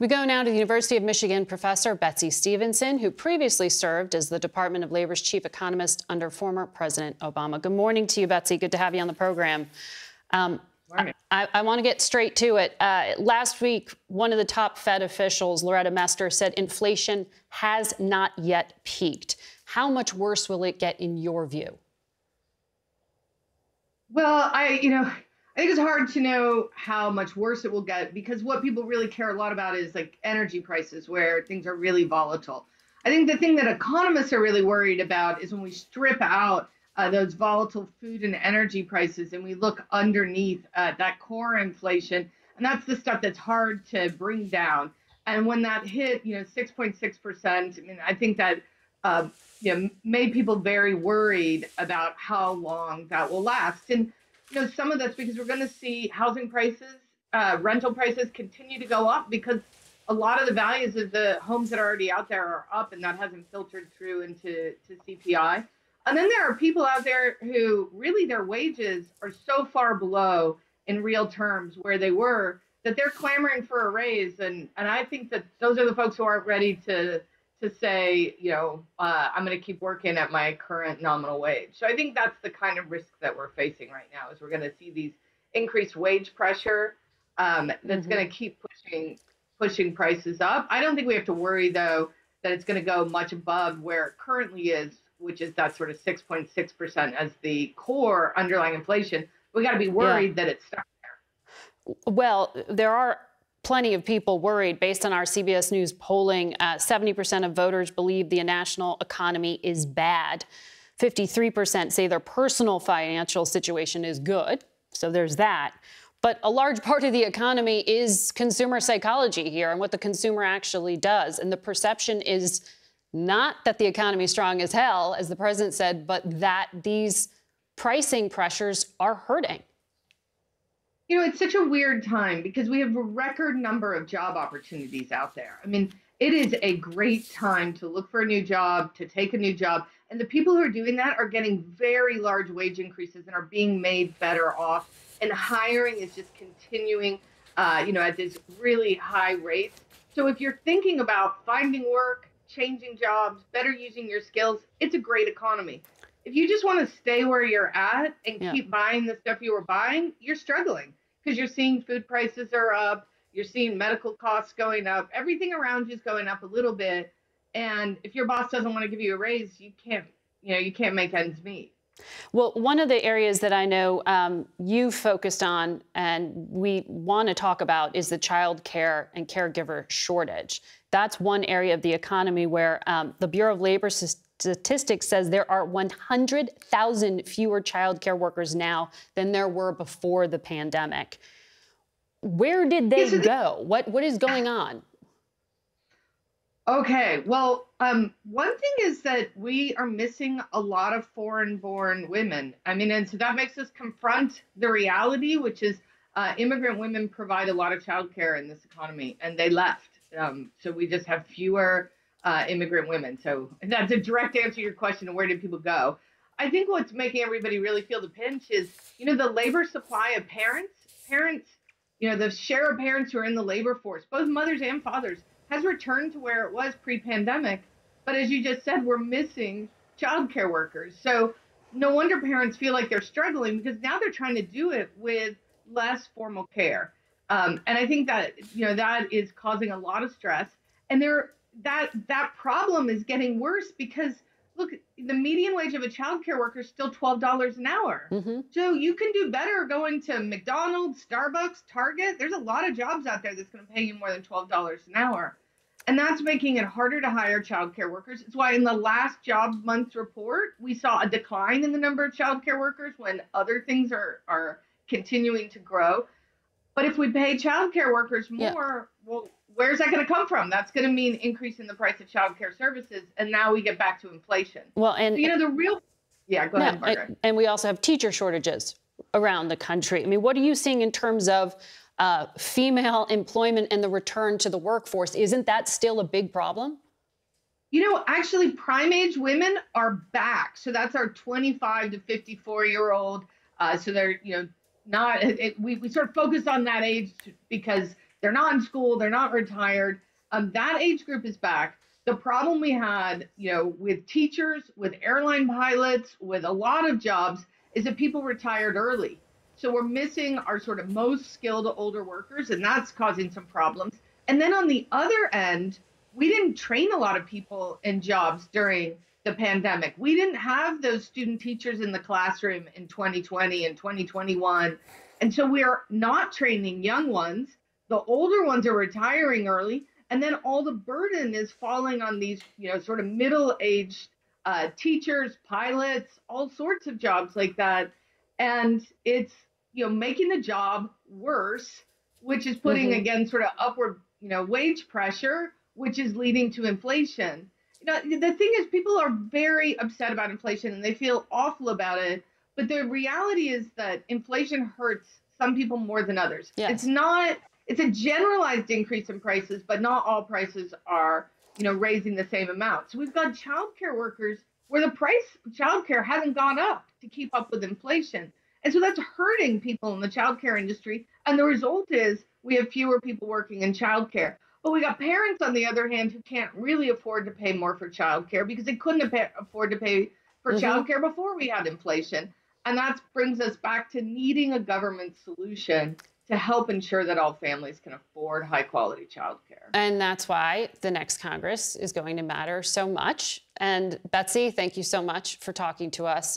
We go now to the University of Michigan professor Betsey Stevenson, who previously served as the Department of Labor's chief economist under former President Obama. Good morning to you, Betsey. Good to have you on the program. I want to get straight to it. Last week, one of the top Fed officials, Loretta Mester, said inflation has not yet peaked. How much worse will it get in your view? Well, I think it's hard to know how much worse it will get, because what people really care a lot about is like energy prices, where things are really volatile. I think the thing that economists are really worried about is when we strip out those volatile food and energy prices, and we look underneath that core inflation, and that's the stuff that's hard to bring down. And when that hit, 6.6%, I mean, I think that made people very worried about how long that will last. And some of that's because we're going to see housing prices, rental prices continue to go up, because a lot of the values of the homes that are already out there are up, and that hasn't filtered through into CPI. And then there are people out there who really their wages are so far below in real terms where they were that they're clamoring for a raise. And I think that those are the folks who aren't ready to say, I'm going to keep working at my current nominal wage. So I think that's the kind of risk that we're facing right now, is we're going to see these increased wage pressure that's going to keep pushing prices up. I don't think we have to worry, though, that it's going to go much above where it currently is, which is that sort of 6.6% as the core underlying inflation. We got to be worried that it's stuck there. Well, there are plenty of people worried. Based on our CBS News polling, 70% of voters believe the national economy is bad. 53% say their personal financial situation is good. So there's that. But a large part of the economy is consumer psychology here, and what the consumer actually does. And the perception is not that the economy is strong as hell, as the president said, but that these pricing pressures are hurting. It's such a weird time, because we have a record number of job opportunities out there. I mean, it is a great time to look for a new job, to take a new job. And the people who are doing that are getting very large wage increases and are being made better off. And hiring is just continuing, at this really high rate. So if you're thinking about finding work, changing jobs, better using your skills, it's a great economy. If you just want to stay where you're at and keep buying the stuff you were buying, you're struggling, because you're seeing food prices are up, you're seeing medical costs going up, everything around you is going up a little bit. And if your boss doesn't want to give you a raise, you can't make ends meet. Well, one of the areas that I know you focused on and we want to talk about is the child care and caregiver shortage. That's one area of the economy where the Bureau of Labor Statistics says there are 100,000 fewer child care workers now than there were before the pandemic. Where did they go? What is going on? Okay, well, one thing is that we are missing a lot of foreign-born women. I mean, and so that makes us confront the reality, which is immigrant women provide a lot of childcare in this economy, and they left. So we just have fewer immigrant women. So that's a direct answer to your question of where did people go. I think what's making everybody really feel the pinch is, the labor supply of parents, the share of parents who are in the labor force, both mothers and fathers, has returned to where it was pre-pandemic. But as you just said, we're missing childcare workers. So no wonder parents feel like they're struggling, because now they're trying to do it with less formal care. And I think that, that is causing a lot of stress. And that problem is getting worse, because look, the median wage of a childcare worker is still $12 an hour. So you can do better going to McDonald's, Starbucks, Target. There's a lot of jobs out there that's going to pay you more than $12 an hour. And that's making it harder to hire childcare workers. It's why in the last job month report, we saw a decline in the number of childcare workers when other things are continuing to grow. But if we pay childcare workers more, well, where's that going to come from? That's going to mean increase in the price of childcare services, and now we get back to inflation. Well, and so, the real go ahead, Margaret. And we also have teacher shortages around the country. I mean, what are you seeing in terms of female employment and the return to the workforce? Isn't that still a big problem? Actually, prime age women are back. So that's our 25 to 54-year-old. So they're not. We sort of focus on that age because They're not in school. They're not retired. That age group is back. The problem we had, with teachers, with airline pilots, with a lot of jobs is that people retired early. So we're missing our sort of most skilled older workers, and that's causing some problems. And then on the other end, we didn't train a lot of people in jobs during the pandemic. We didn't have those student teachers in the classroom in 2020 and 2021. And so we are not training young ones. The older ones are retiring early. And then all the burden is falling on these, sort of middle-aged teachers, pilots, all sorts of jobs like that. And it's, making the job worse, which is putting, again, sort of upward, wage pressure, which is leading to inflation. The thing is, people are very upset about inflation and they feel awful about it. But the reality is that inflation hurts some people more than others. Yes. It's a generalized increase in prices, but not all prices are, raising the same amount. So we've got childcare workers where the price of childcare hasn't gone up to keep up with inflation. And so that's hurting people in the childcare industry. And the result is we have fewer people working in childcare. But we got parents, on the other hand, who can't really afford to pay more for childcare because they couldn't afford to pay for childcare before we had inflation. And that brings us back to needing a government solution to help ensure that all families can afford high-quality childcare. And that's why the next Congress is going to matter so much. And Betsey, thank you so much for talking to us.